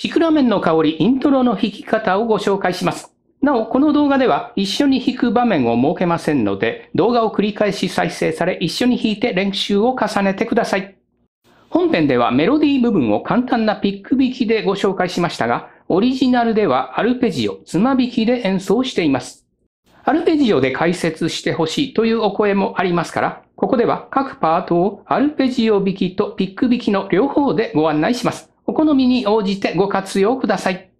シクラメンの香りイントロの弾き方をご紹介します。なお、この動画では一緒に弾く場面を設けませんので、動画を繰り返し再生され一緒に弾いて練習を重ねてください。本編ではメロディー部分を簡単なピック弾きでご紹介しましたが、オリジナルではアルペジオ、つま弾きで演奏しています。アルペジオで解説してほしいというお声もありますから、ここでは各パートをアルペジオ弾きとピック弾きの両方でご案内します。お好みに応じてご活用ください。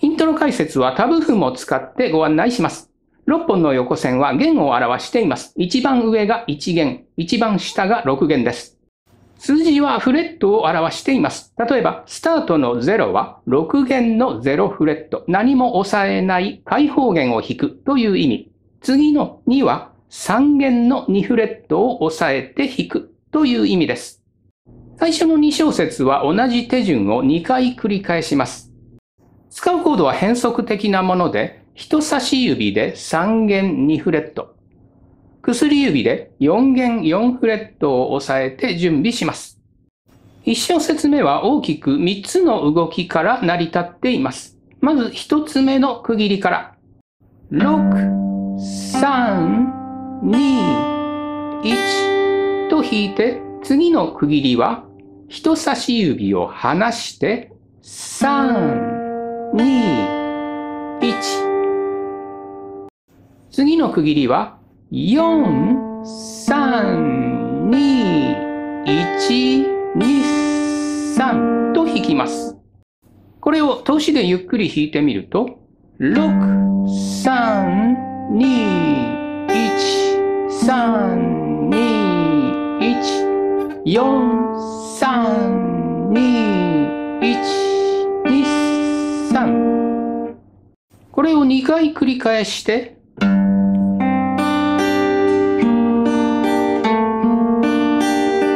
イントロ解説はタブ譜も使ってご案内します。6本の横線は弦を表しています。一番上が1弦、一番下が6弦です。数字はフレットを表しています。例えば、スタートの0は6弦の0フレット。何も押さえない開放弦を弾くという意味。次の2は3弦の2フレットを押さえて弾くという意味です。最初の2小節は同じ手順を2回繰り返します。使うコードは変則的なもので、人差し指で3弦2フレット、薬指で4弦4フレットを押さえて準備します。1小節目は大きく3つの動きから成り立っています。まず1つ目の区切りから。6、3、2、1と弾いて、次の区切りは、人差し指を離して、3、2、1。次の区切りは、4、3、2、1、2、3と弾きます。これを通しでゆっくり弾いてみると、6、3、2、1、3、2、1、4、3、2、1、2、3。これを2回繰り返して、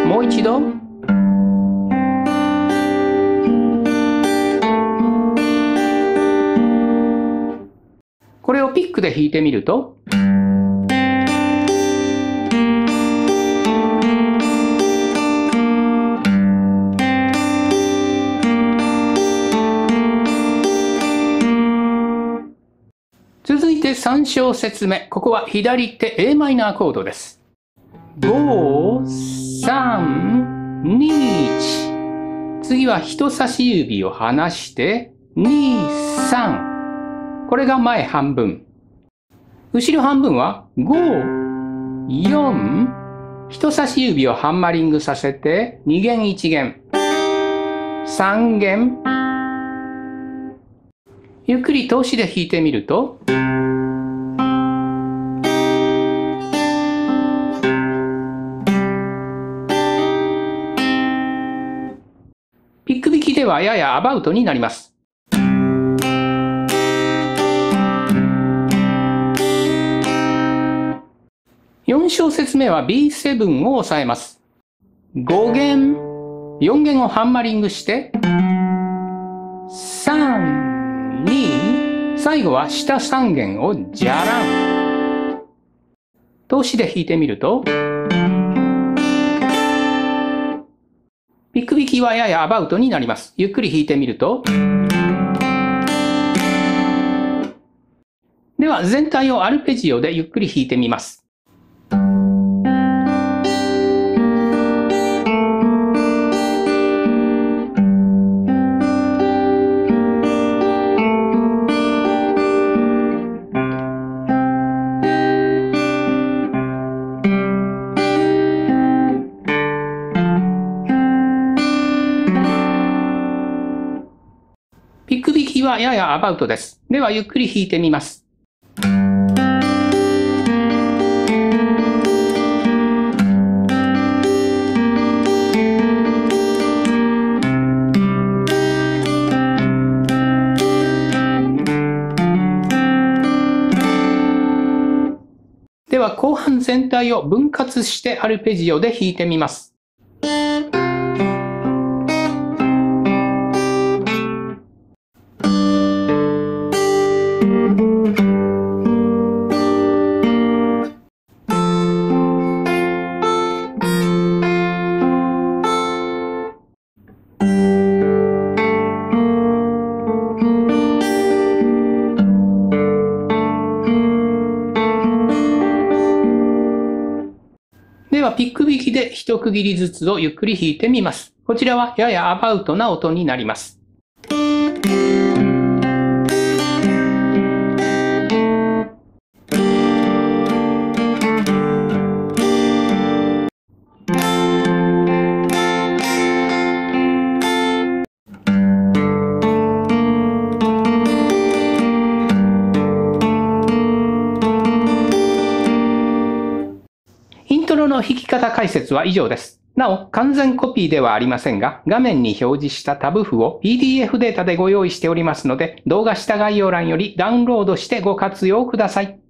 もう一度。これをピックで弾いてみると、3小節目、ここは左手 Am コードです。5、3、2、1。次は人差し指を離して、2、3。これが前半分。後ろ半分は、5、4。人差し指をハンマリングさせて、2弦1弦。3弦。ゆっくり通しで弾いてみると、ではややアバウトになります。4小節目は B7 を押さえます。5弦、4弦をハンマリングして、3、2、最後は下3弦をジャラン。通しで弾いてみると、ピック弾きはややアバウトになります。ゆっくり弾いてみると。では全体をアルペジオでゆっくり弾いてみます。はややアバウトです。ではゆっくり弾いてみます。では後半全体を分割してアルペジオで弾いてみます。ではピック引きで一区切りずつをゆっくり弾いてみます。こちらはややアバウトな音になります。弾き方解説は以上です。なお、完全コピーではありませんが、画面に表示したタブ譜を PDF データでご用意しておりますので、動画下概要欄よりダウンロードしてご活用ください。